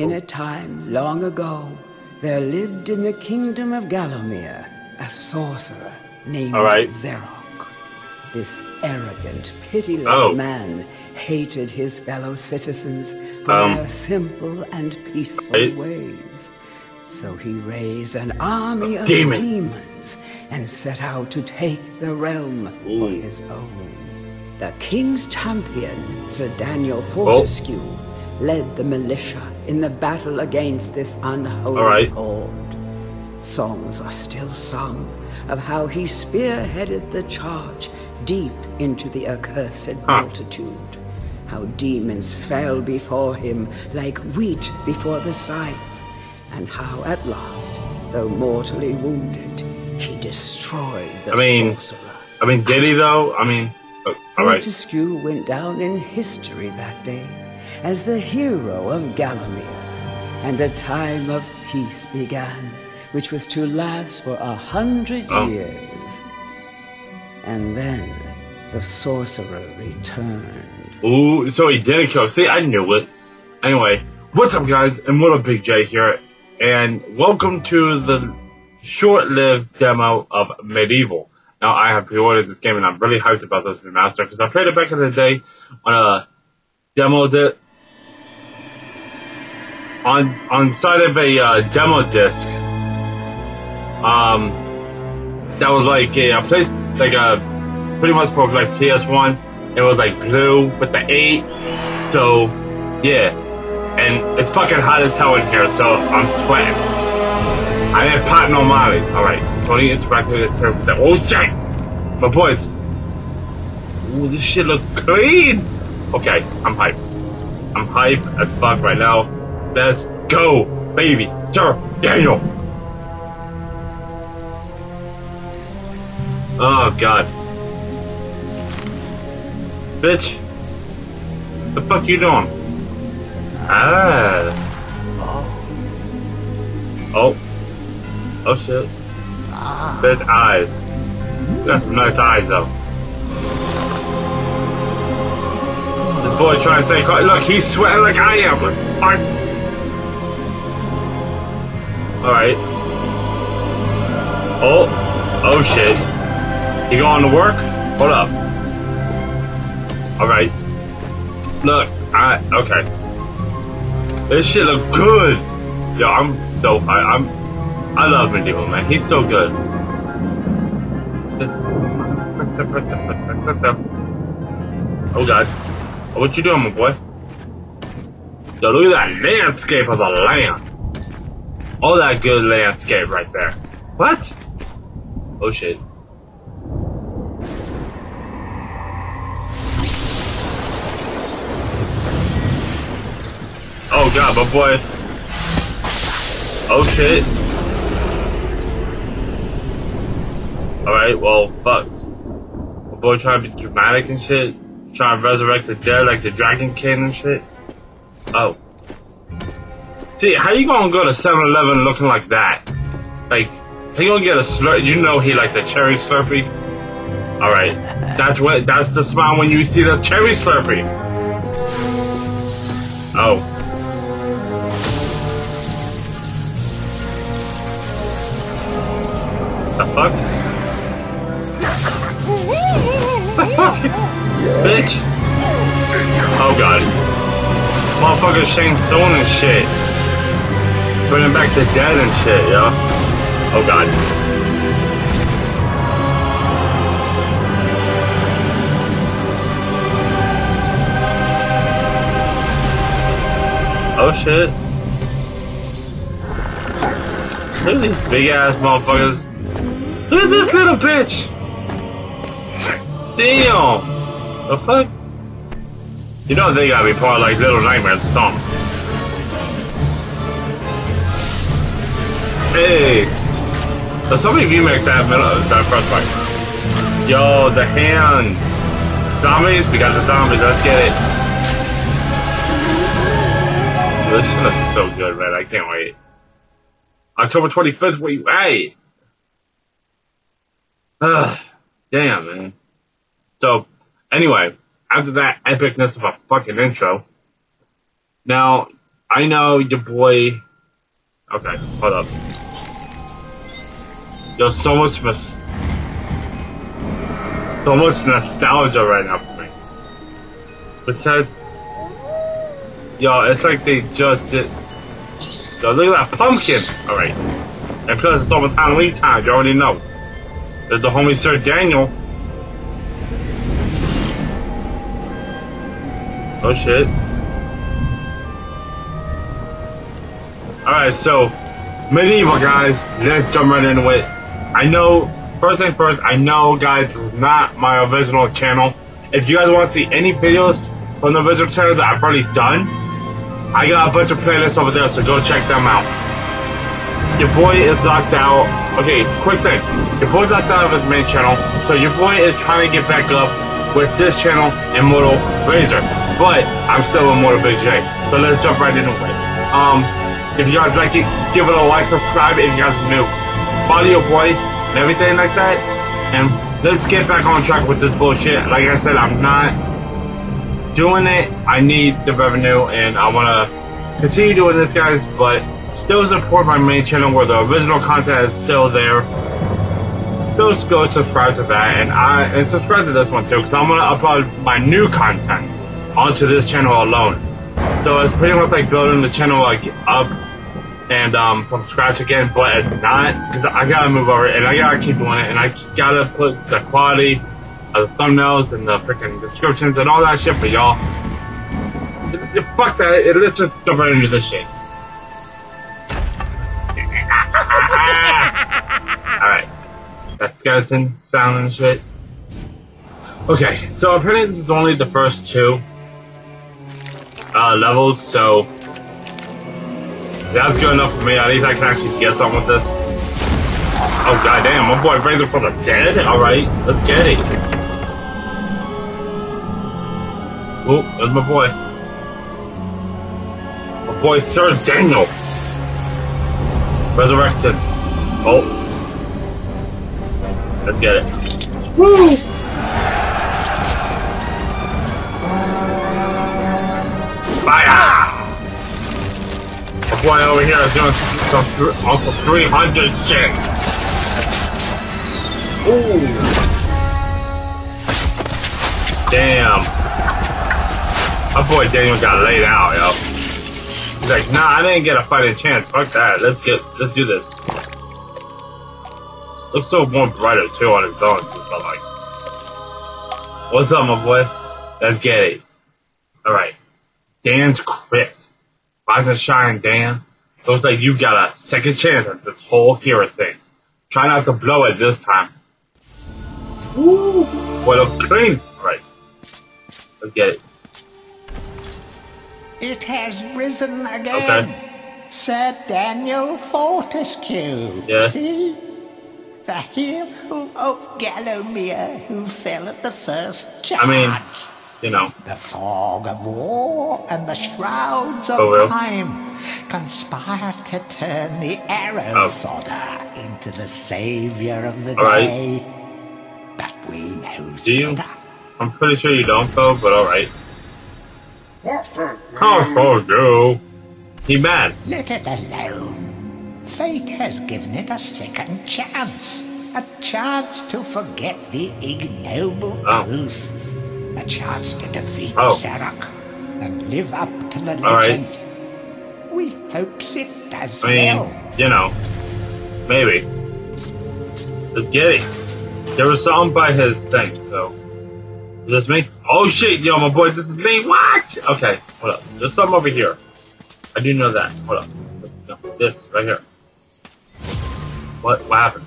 In a time long ago, there lived in the kingdom of Gallowmere a sorcerer named Zarok. This arrogant, pitiless man hated his fellow citizens for their simple and peaceful ways. So he raised an army of demons and set out to take the realm for his own. The king's champion, Sir Daniel Fortescue, led the militia in the battle against this unholy horde. Songs are still sung of how he spearheaded the charge deep into the accursed multitude, how demons fell before him like wheat before the scythe, and how at last, though mortally wounded, he destroyed the sorcerer. Did he though? Fortescue went down in history that day as the hero of Gallowmere, and a time of peace began, which was to last for 100 years. And then the sorcerer returned. Ooh, so he did kill. See, I knew it. Anyway, what's up, guys? Immortal Big J here, and welcome to the short-lived demo of MediEvil. Now, I have pre-ordered this game, and I'm really hyped about this remaster because I played it back in the day on a demo disc. On side of a demo disc. That was like I played like a pretty much for like PS1. It was like blue with the 8. So yeah, and it's fucking hot as hell in here, so I'm sweating. I am potting on Molly. All right, Tony interacted with her with the oh shit, my boys. Ooh, this shit looks clean. Okay, I'm hype. I'm hype as fuck right now. Let's go, baby. Sir Daniel. Oh, God. Bitch. The fuck you doing? Ah. Oh. Oh, shit. Bad eyes. You got some nice eyes, though. This boy trying to take off. Look, he's sweating like I am. Alright. Oh. Oh shit. You going to work? Hold up. Alright. Look, okay. This shit look good. Yo, I'm so high. I love MediEvil, man. He's so good. Oh god. What you doing, my boy? Yo, look at that landscape of the land. All that good landscape right there. What? Oh shit. Oh god, my boy. Oh shit. Alright, well, fuck. My boy trying to be dramatic and shit. Trying to resurrect the dead like the Dragon King and shit. Oh. See, how you gonna go to 7-Eleven looking like that? Like, he gonna get a slurp. You know he like the cherry slurpee. All right, that's the smile when you see the cherry slurpee. Oh. The fuck? Bitch. Oh god. Motherfucker Shane Stone and shit. Turning back to dead and shit, yo. Oh god. Oh shit. Look at these big ass motherfuckers. Look at this little bitch. Damn. The fuck? You know they gotta be part of like Little Nightmares or something. Hey, does somebody remake that first fight? Yo, the hand zombies. We got the zombies. Let's get it. This shit looks so good, man. I can't wait. October 25th. Wait, hey. Damn, man. So, anyway, after that epicness of a fucking intro, now I know your boy. Okay, hold up. Yo, so much nostalgia right now for me. But yo, it's like they just did. Yo, look at that pumpkin. All right, and plus it's over Halloween time. You already know. There's the homie Sir Daniel. Oh shit. Alright, so MediEvil guys, let's jump right into it. I know, first thing first, I know guys, this is not my original channel. If you guys want to see any videos from the original channel that I've already done, I got a bunch of playlists over there, so go check them out. Your boy is locked out. Okay, quick thing. Your boy's locked out of his main channel, so your boy is trying to get back up with this channel, Immortal Razor. But I'm still Immortal Big J, so let's jump right into it. If you guys like it, give it a like, subscribe if you guys are new. Follow your boy and everything like that. And let's get back on track with this bullshit. Like I said, I'm not doing it. I need the revenue and I want to continue doing this, guys, but still support my main channel where the original content is still there. Still go subscribe to that and subscribe to this one too, because I'm going to upload my new content onto this channel alone. So it's pretty much like building the channel like up and from scratch again, but it's not, because I gotta move over and I gotta keep doing it and I gotta put the quality of the thumbnails and the freaking descriptions and all that shit for y'all. Fuck that, let's just jump right into this shit. Alright. That skeleton sound and shit. Okay, so apparently this is only the first two levels, so that's good enough for me. At least I can actually get something with this. Oh goddamn, my boy Razor from the dead. Alright, let's get it. Oh, there's my boy. My boy Sir Daniel. Resurrected. Oh. Let's get it. Woo! Boy over here is doing some also 300 shit. Ooh. Damn. My boy Daniel got laid out, yo. He's like, nah, I didn't get a fighting chance. Fuck that. Let's do this. Looks so warm brighter too on his own, but like. What's up, my boy? Let's get it. Alright. Dan's crit. Rise and shine, Dan. Looks like you got a second chance at this whole hero thing. Try not to blow it this time. Woo! What a clean! Right. Let's get it. It has risen again. Okay. Sir Daniel Fortescue. Yeah. See? The hero of Gallowmere who fell at the first charge. I mean, you know. The fog of war and the shrouds of time conspire to turn the arrow fodder into the savior of the day. Right. But we know better. I'm pretty sure you don't, though, but alright. How far go? He mad. Let it alone. Fate has given it a second chance. A chance to forget the ignoble truth. A chance to defeat Zarok and live up to the legend. Right. We hopes it does well. You know, maybe. Let's get it. There was something by his thing, so. Is this me? Oh shit, yo, my boy, this is me. What? Okay, hold up. There's something over here. I do know that. Hold up. No, this right here. What happened?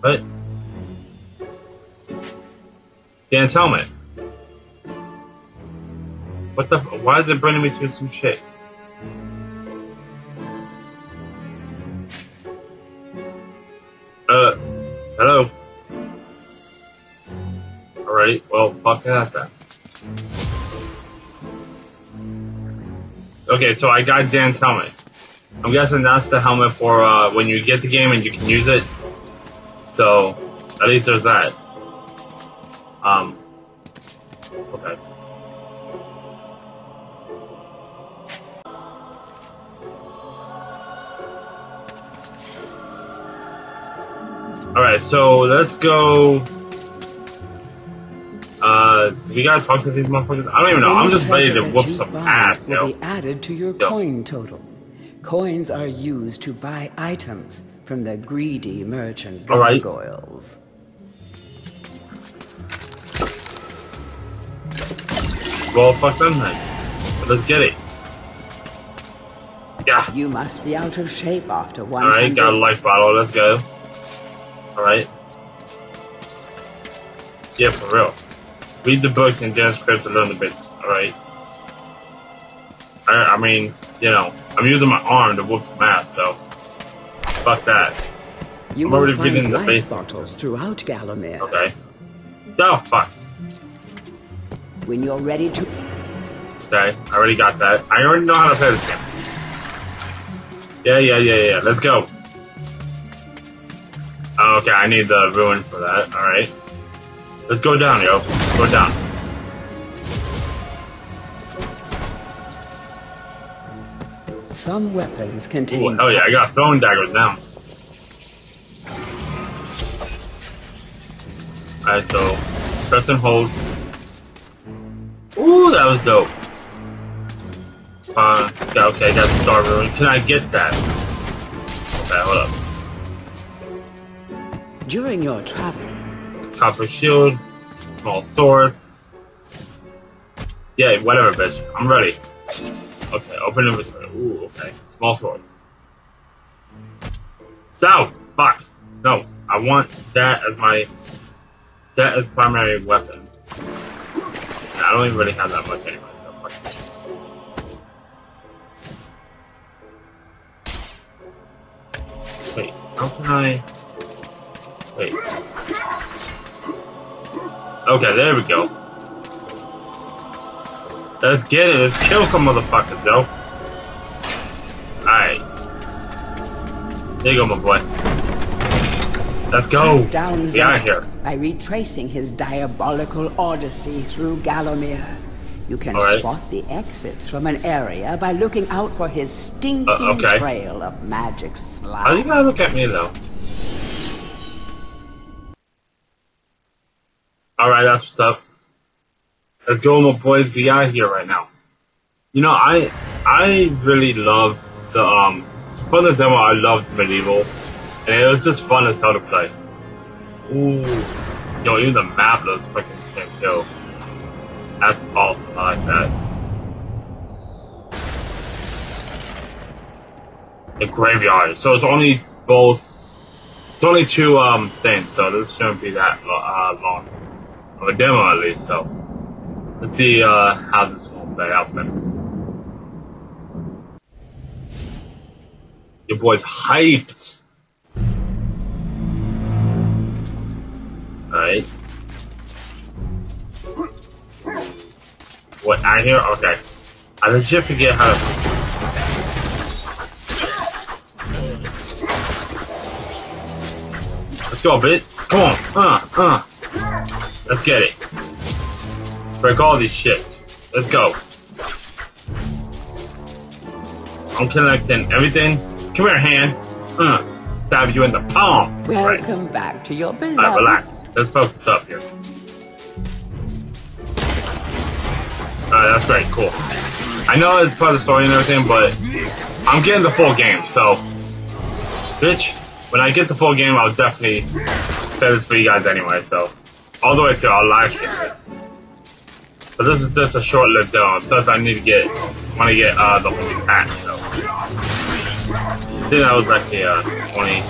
What? Dan's helmet. What the? Why is it bringing me to some shit? Hello. All right. Well, fuck that. Okay, so I got Dan's helmet. I'm guessing that's the helmet for when you get the game and you can use it. So, at least there's that. Okay. Alright, so let's go. We gotta talk to these motherfuckers. I don't even know. I'm just ready to whoop some ass, yo. Be added to your coin total. Coins are used to buy items from the greedy merchant gargoyles. Well, fuck them then. Let's get it. Yeah. You must be out of shape after one. Alright, got a life bottle. Let's go. Alright. Yeah, for real. Read the books and get a script to learn the basics. Alright. I mean, you know, I'm using my arm to whoop some ass, so fuck that. You I'm already reading the basics. Bottles throughout Gallowmere. Okay. Oh, fuck. When you're ready to. Okay, I already got that. I already know how to play this game. Yeah. Let's go. Okay, I need the ruin for that. All right, let's go down, yo. Go down. Some weapons contain. Oh yeah, I got throwing daggers now. All right, so press and hold. Ooh, that was dope. Yeah, okay, I got the star ruin. Can I get that? Okay, hold up. During your travel. Copper shield, small sword. Yeah, whatever, bitch. I'm ready. Okay, open inventory. Ooh, okay. Small sword. No! Fuck! No, I want that as my set as primary weapon. I don't even really have that much anyway, so fuck it. Wait, how can I... Wait. Okay, there we go. Let's get it, let's kill some motherfuckers, though. Alright. There you go, my boy. Let's go! Get out of here. By retracing his diabolical odyssey through Gallowmere, you can spot the exits from an area by looking out for his stinking trail of magic slime. How you gotta look at me though? Alright, that's what's up. Let's go, my boys. We out here right now. You know, I really loved the for the demo. I loved MediEvil, and it was just fun as hell to play. Ooh, yo, even the map looks fucking sick, yo. That's awesome, I like that. The graveyard, so it's only two things, so this shouldn't be that long. Of a demo at least, so. Let's see how this will play out then. Your boy's hyped! Alright. What, out here? Okay. I legit forget how to... Let's go, bitch. Come on. Let's get it. Break all these shits. Let's go. I'm collecting everything. Come here, hand. Stab you in the palm. Welcome back to your beloved. Alright, relax. Let's focus up here. Alright, that's great, cool. I know it's part of the story and everything, but I'm getting the full game, so... Bitch, when I get the full game, I'll definitely play this for you guys anyway, so... All the way through, I'll live stream it. But this is just a short-lived demo, plus I need to get... the only patch, so... I think that was actually, 20...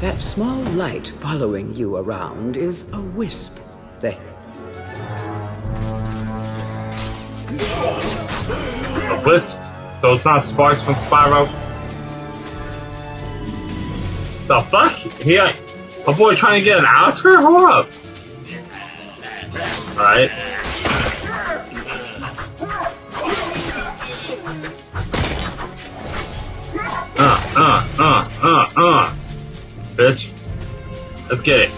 That small light following you around is a wisp. A wisp? So it's not sparks from Spyro? The fuck? A boy trying to get an Oscar? Hold up! Alright. Bitch. Let's get it.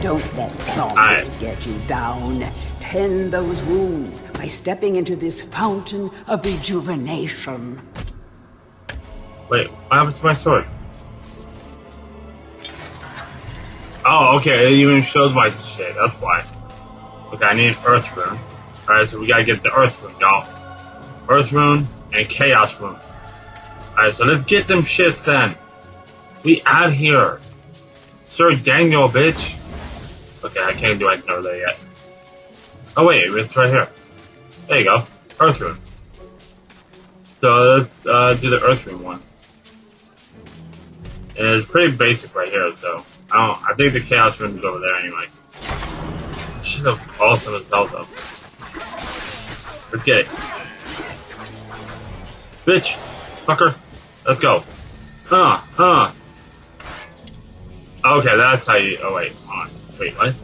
Don't let zombies get you down. Tend those wounds by stepping into this fountain of rejuvenation. Wait, what happened to my sword? Oh, okay, it even shows my shit, that's why. Okay, I need Earth Rune. Alright, so we gotta get the Earth Rune, y'all. Earth Rune and Chaos Rune. Alright, so let's get them shits then. We out here. Sir Daniel, bitch. Okay, I can't do anything over there yet. Oh wait, it's right here. There you go. Earth Rune. So let's do the Earth Rune one. And it's pretty basic right here, so I don't. I think the Chaos Rune is over there anyway. Should have awesome as hell though. Let's get it, bitch, fucker. Let's go. Okay, that's how you. Oh wait, hold on. Wait, what?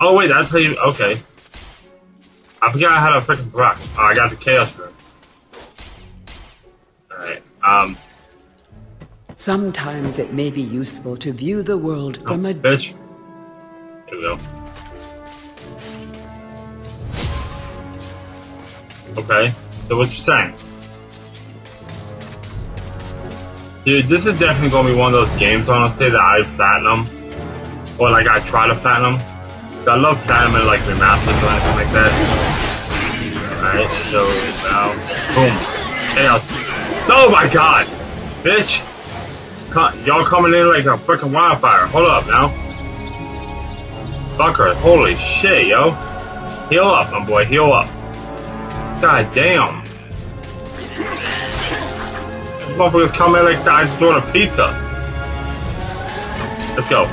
Oh wait, that's how you. Okay. I forgot how to freaking block. Oh, I got the Chaos Rune. Alright, sometimes it may be useful to view the world from a... Bitch. Here we go. Okay, so what you saying? Dude, this is definitely going to be one of those games, honestly, that I platinum. Or like, I try to platinum. I love platinum and like remasters or anything like that. Alright, so now, boom. Chaos. Oh my god! Bitch! Y'all coming in like a freaking wildfire. Hold up now. Fucker, holy shit, yo. Heal up, my boy, heal up. God damn. These motherfuckers come in like I just ordered a pizza. Let's go.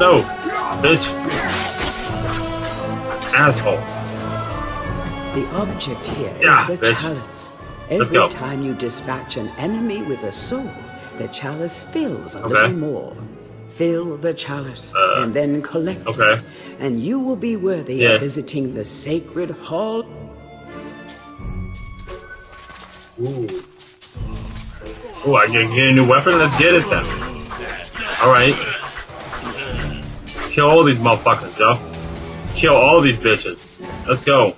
No, bitch. Asshole. The object here is the chalice. Every time you dispatch an enemy with a soul, the chalice fills a little more. Fill the chalice and then collect it, and you will be worthy of visiting the sacred hall. Ooh. Oh, I can get a new weapon? Let's get it then. Alright. Kill all these motherfuckers, yo. Kill all these bitches. Let's go.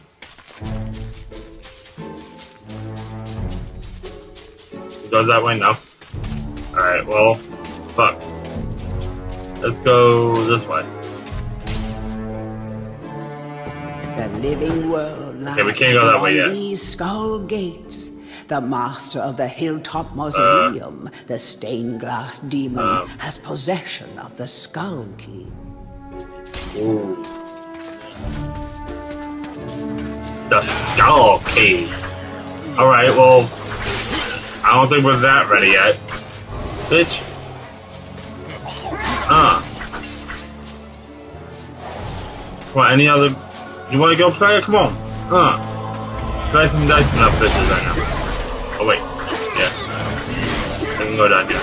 It goes that way now. Alright, well, fuck. Let's go this way. The living world lies beyond these skull gates. The master of the hilltop mausoleum, the stained glass demon, has possession of the skull key. Ooh. The skull key. Alright, well, I don't think we're that ready yet. Bitch. What, any other... You wanna go play it? Come on. Try some dice and up bitches right now. Oh wait, yeah. I can go down here.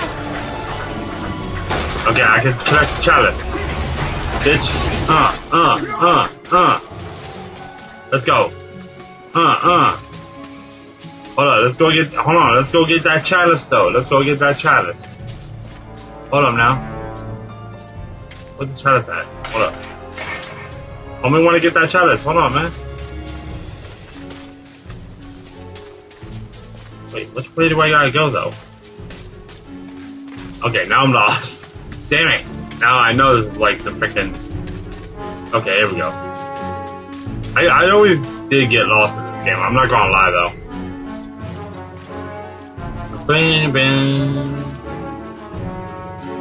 Okay, I can collect the chalice. Bitch. Let's go. Hold on, let's go get, hold on, let's go get that chalice though. Let's go get that chalice. Hold on now. Where's the chalice at? Hold up. Only wanna get that chalice, hold on man. Wait, which way do I gotta go though? Okay, now I'm lost. Damn it! Now I know this is like the freaking. Okay, here we go. I always did get lost in this game. I'm not gonna lie though. Bang bang.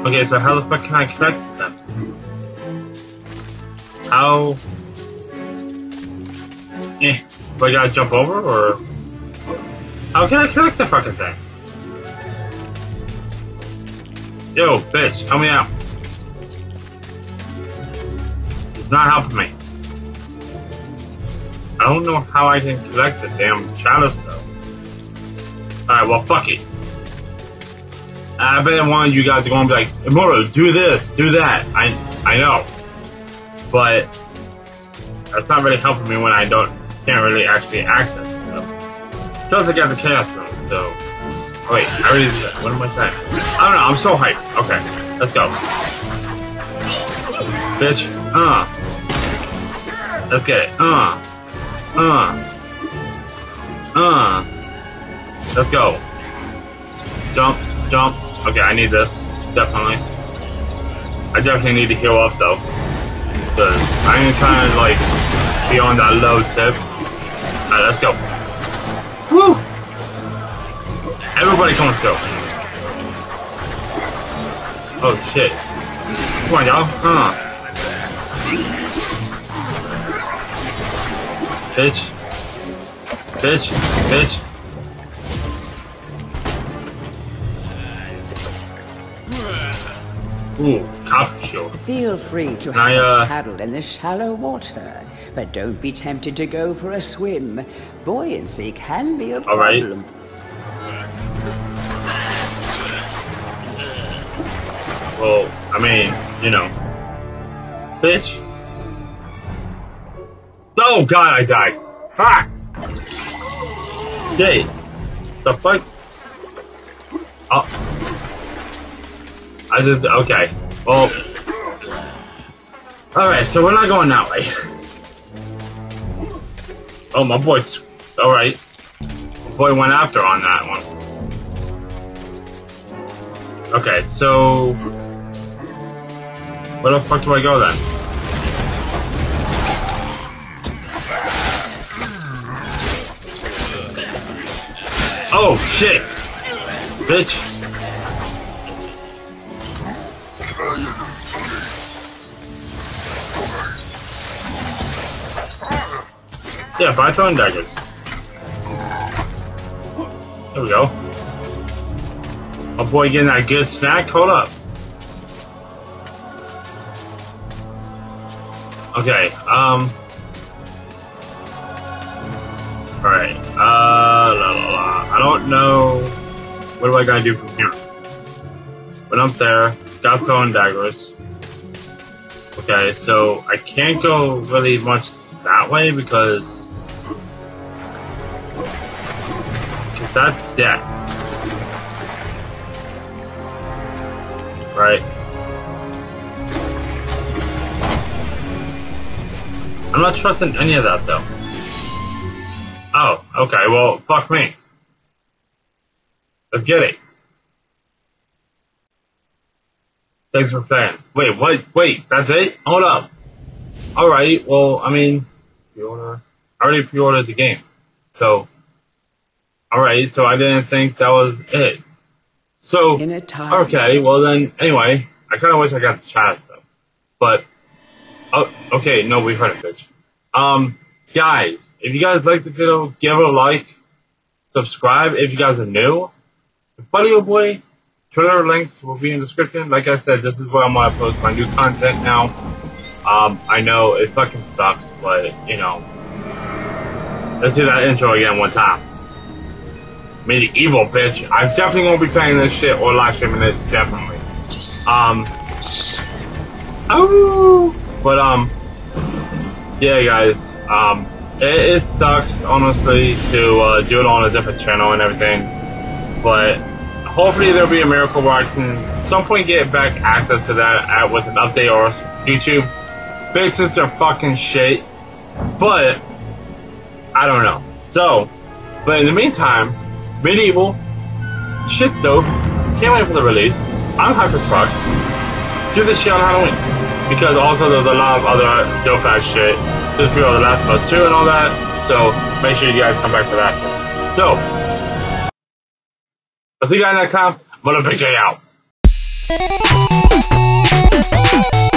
Okay, so how the fuck can I collect them? How? Do I gotta jump over or? How can I collect the fucking thing? Yo, bitch, help me out. It's not helping me. I don't know how I can collect the damn chalice though. Alright, well, fuck it. I bet one of you guys are going to be like, Immortal, do this, do that. I know. But that's not really helping me when I don't can't really actually access them. Plus I got the Chaos Zone, so... Oh, wait, I already did that. What am I saying? I don't know, I'm so hyped. Okay, let's go. Bitch, Let's get it, Let's go. Jump, jump. Okay, I need this, definitely. I definitely need to heal up though. Cause I ain't trying to like be on that low tip. Alright, let's go. Woo! Everybody come, let's go. Oh shit. Come on y'all. Bitch. Bitch. Bitch. Ooh, capture. Feel free to have a paddle in the shallow water, but don't be tempted to go for a swim. Buoyancy can be a problem. Alright. Well, I mean, you know. Bitch. Oh god, I died. Ha! Yay. The fuck? Oh. I just, okay, well, alright, so we're not going that way. Oh, my boy, alright, my boy went after on that one. Okay, so, where the fuck do I go then? Oh, shit, bitch. Yeah, by throwing daggers. There we go. My boy getting that good snack. Hold up. Okay, Alright, I don't know... What do I gotta do from here? But I'm there. Got throwing daggers. Okay, so I can't go really much that way because... That's death. Right. I'm not trusting any of that though. Oh, okay, well, fuck me. Let's get it. Thanks for playing. Wait, what? Wait, that's it? Hold up. Alright, well, I mean, pre-order. I already pre-ordered the game, so... Alright, so I didn't think that was it. So, okay, well then, anyway, I kinda wish I got the chance though. But, oh, okay, no, we heard it, bitch. Guys, if you guys like the video, give it a like, subscribe if you guys are new. Buddy oh boy, Twitter links will be in the description. Like I said, this is where I'm gonna post my new content now. I know it fucking sucks, but, you know. Let's do that intro again one time. MediEvil, bitch. I definitely won't be playing this shit or live streaming it, definitely. Yeah, guys. It sucks, honestly, to do it on a different channel and everything. But hopefully there'll be a miracle where I can at some point get back access to that with an update or YouTube fixes their fucking shit. But I don't know. So, but in the meantime. MediEvil, shit dope, can't wait for the release, I'm hyped as fuck, do this shit on Halloween, because also there's a lot of other dope ass shit, this video The Last of Us 2 and all that, so make sure you guys come back for that. So, I'll see you guys next time, Immortal Big J out.